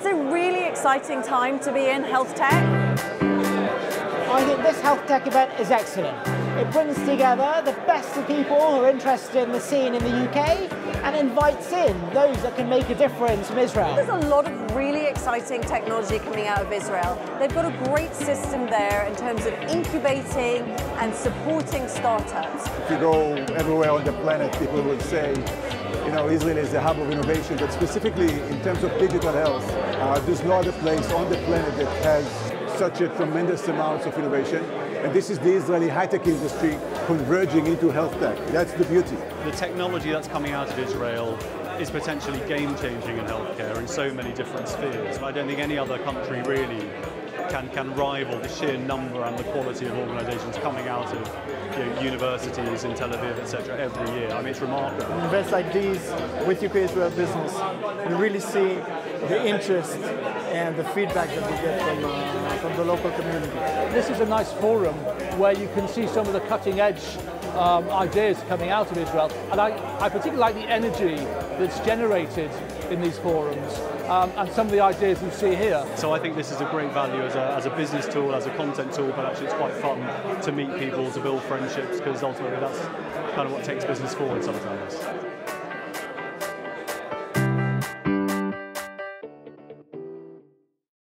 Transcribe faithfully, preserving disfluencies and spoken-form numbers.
It's a really exciting time to be in health tech. I think this health tech event is excellent. It brings together the best of people who are interested in the scene in the U K and invites in those that can make a difference from Israel. There's a lot of really exciting technology coming out of Israel. They've got a great system there in terms of incubating and supporting startups. If you go everywhere on the planet, people will say, you know, Israel is the hub of innovation, but specifically in terms of digital health, uh, there's no other place on the planet that has such a tremendous amount of innovation. And this is the Israeli high-tech industry converging into health tech. That's the beauty. The technology that's coming out of Israel is potentially game-changing in healthcare in so many different spheres. I don't think any other country really can, can rival the sheer number and the quality of organisations coming out of You know, universities in Tel Aviv, et cetera, every year. I mean, it's remarkable. Invest ideas with U K Israel Business. You really see the interest and the feedback that we get from, uh, from the local community. This is a nice forum where you can see some of the cutting-edge um, ideas coming out of Israel, and I, I particularly like the energy that's generated in these forums um, and some of the ideas you see here. So I think this is a great value as a, as a business tool, as a content tool, but actually it's quite fun to meet people, to build friendships, because ultimately that's kind of what takes business forward sometimes.